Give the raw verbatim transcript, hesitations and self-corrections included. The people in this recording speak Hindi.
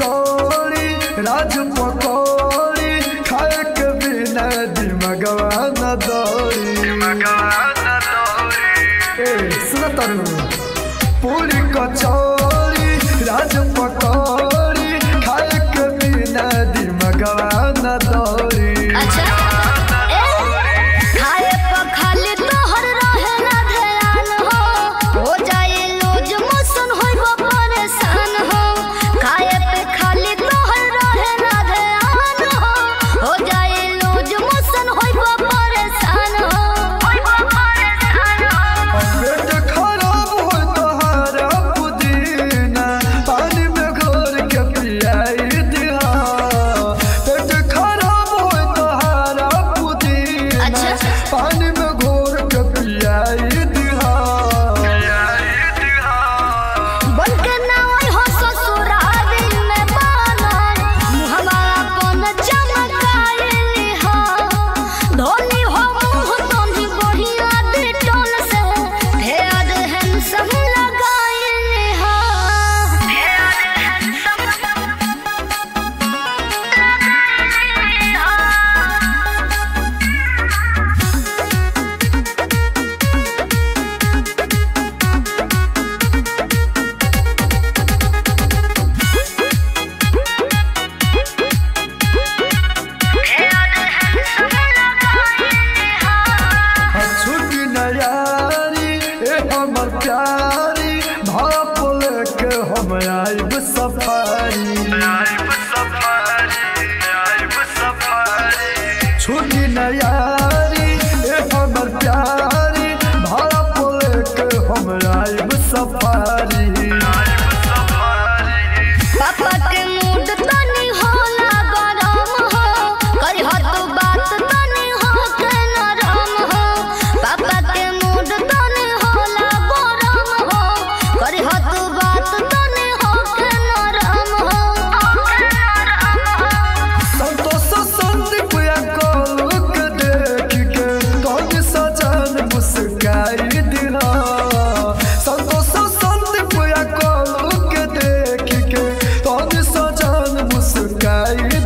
कचौड़ी राज पकौड़ी खाए के बिना दिमगवा न दौड़ी सुनतरू पूरी कचौड़ी राज पकौड़ी खाए के बिना दिमगवा न दौड़ी I